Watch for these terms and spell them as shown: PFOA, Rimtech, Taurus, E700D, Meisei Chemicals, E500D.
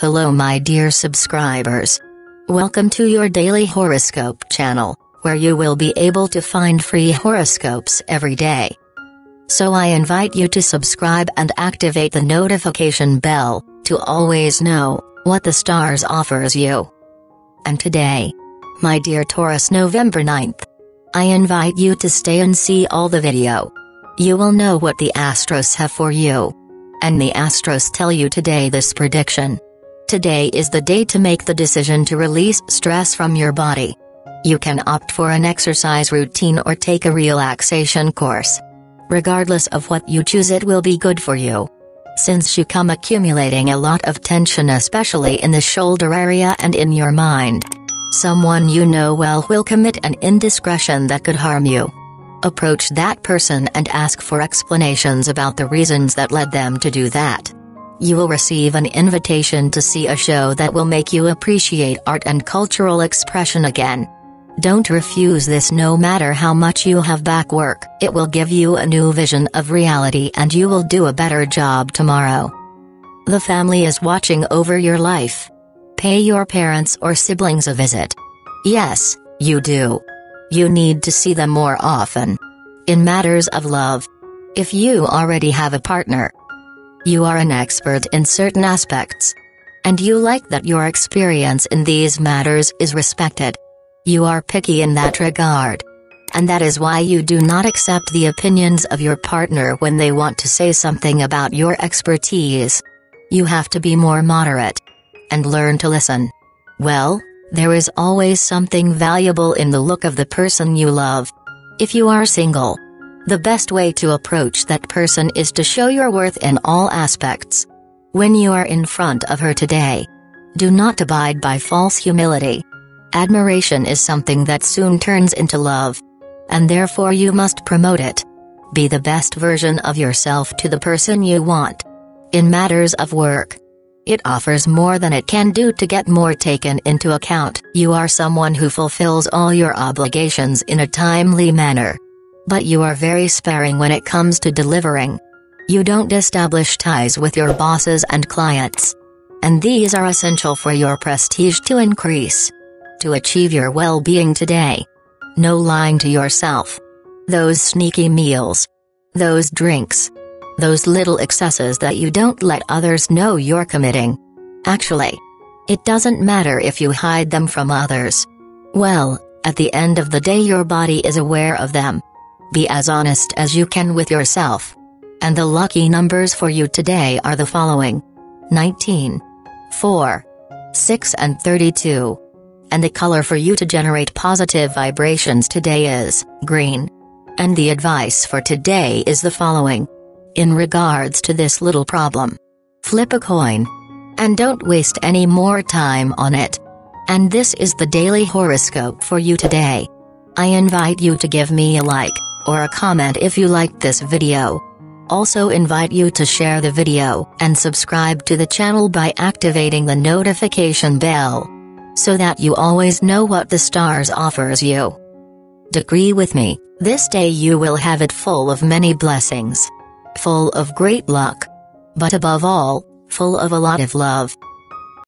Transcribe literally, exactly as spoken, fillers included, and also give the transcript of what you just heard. Hello my dear subscribers. Welcome to your daily horoscope channel, where you will be able to find free horoscopes every day. So I invite you to subscribe and activate the notification bell, to always know what the stars offers you. And today, my dear Taurus, November ninth, I invite you to stay and see all the video. You will know what the Astros have for you. And the Astros tell you today this prediction. Today is the day to make the decision to release stress from your body. You can opt for an exercise routine or take a relaxation course. Regardless of what you choose, it will be good for you. Since you come accumulating a lot of tension, especially in the shoulder area and in your mind, someone you know well will commit an indiscretion that could harm you. Approach that person and ask for explanations about the reasons that led them to do that. You will receive an invitation to see a show that will make you appreciate art and cultural expression again. Don't refuse this no matter how much you have back work. It will give you a new vision of reality and you will do a better job tomorrow. The family is watching over your life. Pay your parents or siblings a visit. Yes, you do. You need to see them more often. In matters of love, if you already have a partner, you are an expert in certain aspects. And you like that your experience in these matters is respected. You are picky in that regard. And that is why you do not accept the opinions of your partner when they want to say something about your expertise. You have to be more moderate. And learn to listen. Well, there is always something valuable in the look of the person you love. If you are single, the best way to approach that person is to show your worth in all aspects. When you are in front of her today, do not abide by false humility. Admiration is something that soon turns into love. And therefore you must promote it. Be the best version of yourself to the person you want. In matters of work, it offers more than it can do to get more taken into account. You are someone who fulfills all your obligations in a timely manner. But you are very sparing when it comes to delivering. You don't establish ties with your bosses and clients. And these are essential for your prestige to increase. To achieve your well-being today. No lying to yourself. Those sneaky meals. Those drinks. Those little excesses that you don't let others know you're committing. Actually, it doesn't matter if you hide them from others. Well, at the end of the day your body is aware of them. Be as honest as you can with yourself. And the lucky numbers for you today are the following: nineteen, four, six and thirty-two. And the color for you to generate positive vibrations today is green. And the advice for today is the following. In regards to this little problem, flip a coin. And don't waste any more time on it. And this is the daily horoscope for you today. I invite you to give me a like or a comment if you liked this video. Also invite you to share the video and subscribe to the channel by activating the notification bell, so that you always know what the stars offers you. Agree with me, this day you will have it full of many blessings, full of great luck, but above all, full of a lot of love.